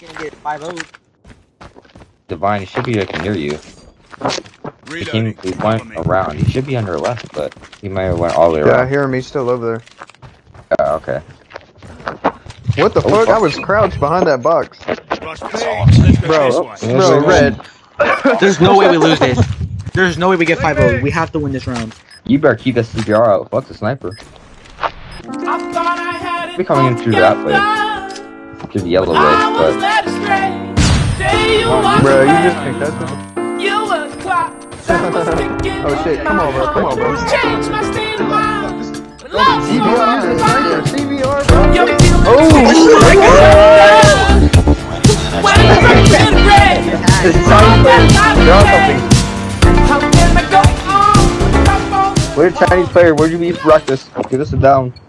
gonna get 5-0. Divine, he should be like near you. He went around. He should be on your left, but he might have went all the way around. Yeah, I hear him. He's still over there. Oh, okay. What the fuck? I was crouched behind that box. Bro, red. There's no way we lose this. There's no way we get 5-0. We have to win this round. You better keep that CBR out. Fuck the sniper. We're coming in through that way. Through the yellow way, but... Bro, you just picked that up. Oh shit, come on, bro. Come on, bro. CBR, bro. Oh, we're a Chinese player. Where'd you be practice? Give us a down.